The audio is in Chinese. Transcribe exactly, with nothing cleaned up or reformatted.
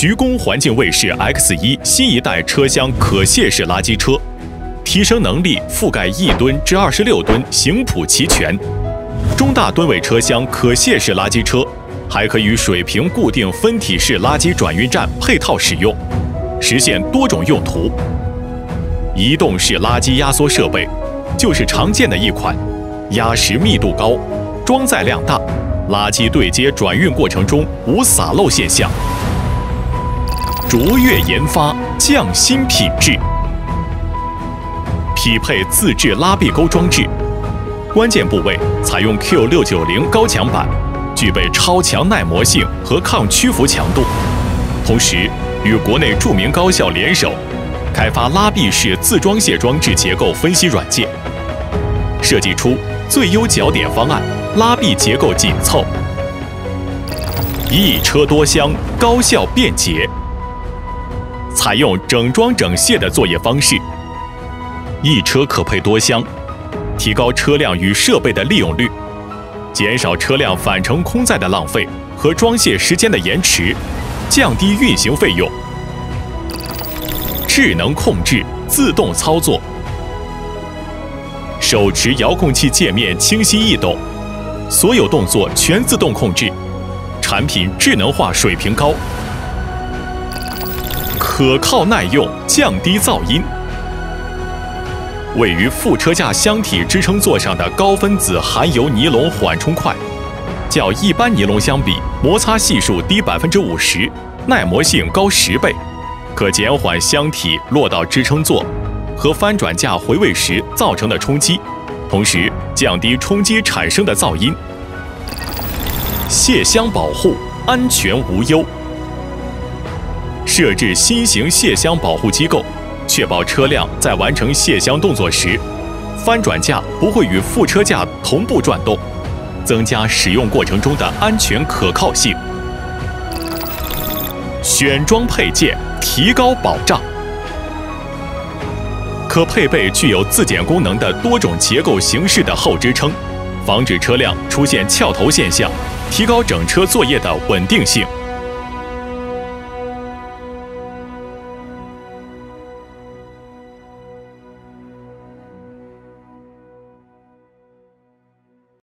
徐工环境卫士 X 一 新一代车厢可卸式垃圾车，提升能力覆盖一吨至二十六吨，型谱齐全。中大吨位车厢可卸式垃圾车还可与水平固定分体式垃圾转运站配套使用，实现多种用途。移动式垃圾压缩设备就是常见的一款，压实密度高，装载量大。 垃圾对接转运过程中无洒漏现象，卓越研发，匠心品质，匹配自制拉闭钩装置，关键部位采用 Q 六九零高强板，具备超强耐磨性和抗屈服强度。同时，与国内著名高校联手，开发拉闭式自装卸装置结构分析软件，设计出最优角点方案。 拉闭结构紧凑，一车多厢，高效便捷。采用整装整卸的作业方式，一车可配多厢，提高车辆与设备的利用率，减少车辆返程空载的浪费和装卸时间的延迟，降低运行费用。智能控制，自动操作，手持遥控器界面清晰易懂。 所有动作全自动控制，产品智能化水平高，可靠耐用，降低噪音。位于副车架箱体支撑座上的高分子含油尼龙缓冲块，较一般尼龙相比，摩擦系数低 百分之五十，耐磨性高十倍，可减缓箱体落到支撑座和翻转架回位时造成的冲击。 同时降低冲击产生的噪音，卸箱保护安全无忧。设置新型卸箱保护机构，确保车辆在完成卸箱动作时，翻转架不会与副车架同步转动，增加使用过程中的安全可靠性。选装配件，提高保障。 可配备具有自检功能的多种结构形式的后支撑，防止车辆出现翘头现象，提高整车作业的稳定性。